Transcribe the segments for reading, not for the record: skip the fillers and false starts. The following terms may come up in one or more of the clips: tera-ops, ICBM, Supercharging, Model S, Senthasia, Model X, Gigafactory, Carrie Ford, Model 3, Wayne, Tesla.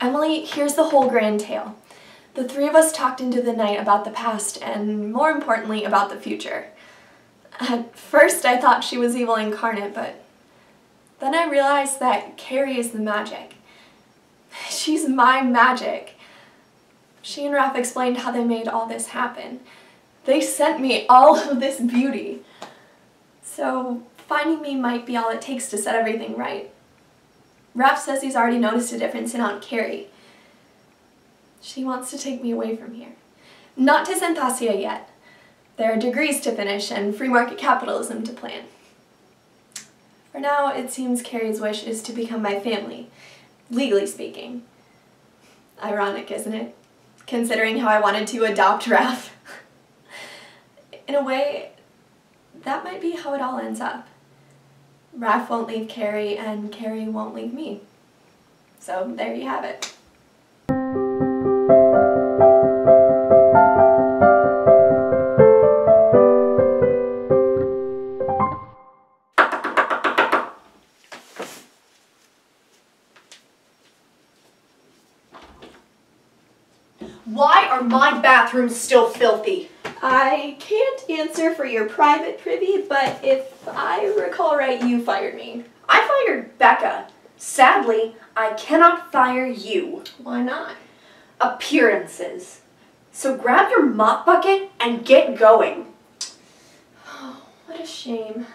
Emily, here's the whole grand tale. The three of us talked into the night about the past and, more importantly, about the future. At first I thought she was evil incarnate, but then I realized that Carrie is the magic. She's my magic. She and Raph explained how they made all this happen. They sent me all of this beauty. So finding me might be all it takes to set everything right. Raph says he's already noticed a difference in Aunt Carrie. She wants to take me away from here. Not to Senthasia yet. There are degrees to finish and free market capitalism to plan. For now, it seems Carrie's wish is to become my family, legally speaking. Ironic, isn't it? Considering how I wanted to adopt Raph. In a way, that might be how it all ends up. Raph won't leave Carrie, and Carrie won't leave me. So there you have it. Why are my bathrooms still filthy? I can't answer for your private privy, but if I recall right, you fired me. I fired Becca. Sadly, I cannot fire you. Why not? Appearances. So grab your mop bucket and get going. Oh, what a shame.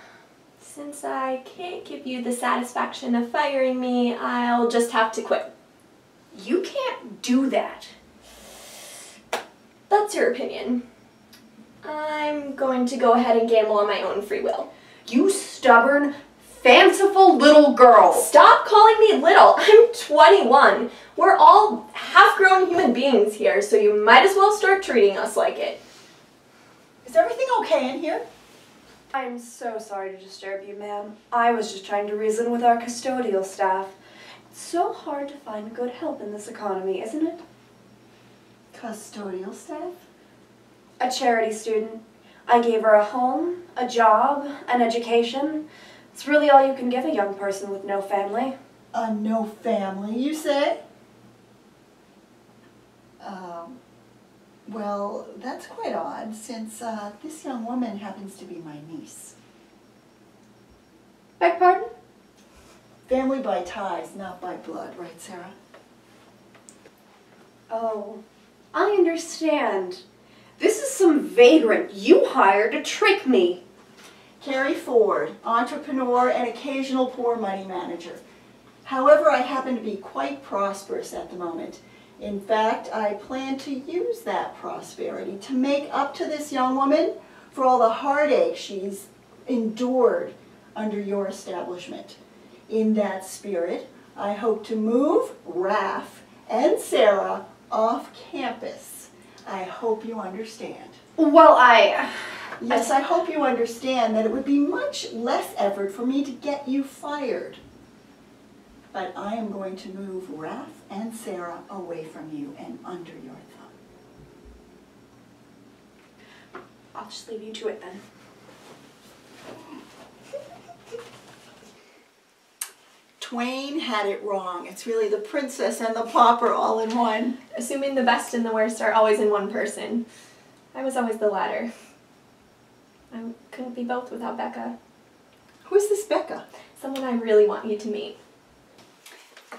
Since I can't give you the satisfaction of firing me, I'll just have to quit. You can't do that. That's your opinion. I'm going to go ahead and gamble on my own free will. You stubborn, fanciful little girl! Stop calling me little! I'm 21! We're all half-grown human beings here, so you might as well start treating us like it. Is everything okay in here? I'm so sorry to disturb you, ma'am. I was just trying to reason with our custodial staff. It's so hard to find good help in this economy, isn't it? Custodial staff? A charity student. I gave her a home, a job, an education. It's really all you can give a young person with no family. A no family, you say? Well, that's quite odd, since this young woman happens to be my niece. Beg pardon? Family by ties, not by blood, right, Sarah? Oh, I understand. This is some vagrant you hired to trick me. Carrie Ford, entrepreneur and occasional poor money manager. However, I happen to be quite prosperous at the moment. In fact, I plan to use that prosperity to make up to this young woman for all the heartache she's endured under your establishment. In that spirit, I hope to move Raph and Sarah off campus. I hope you understand. Well, Yes, I hope you understand that it would be much less effort for me to get you fired. But I am going to move Raph and Sarah away from you and under your thumb. I'll just leave you to it then. Wayne had it wrong. It's really the princess and the pauper all in one. Assuming the best and the worst are always in one person. I was always the latter. I couldn't be both without Becca. Who is this Becca? Someone I really want you to meet.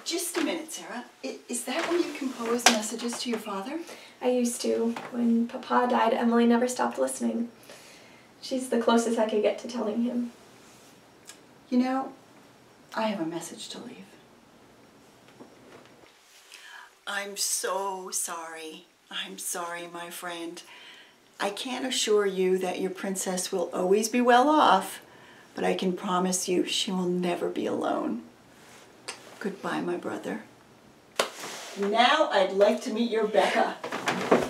Just a minute, Sarah. Is that where you compose messages to your father? I used to. When Papa died, Emily never stopped listening. She's the closest I could get to telling him. You know, I have a message to leave. I'm so sorry. I'm sorry, my friend. I can't assure you that your princess will always be well off, but I can promise you she will never be alone. Goodbye, my brother. Now I'd like to meet your Becca.